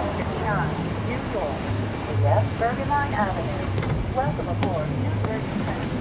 159, New York, to West Bergenline Avenue. Welcome aboard New Jersey Transit.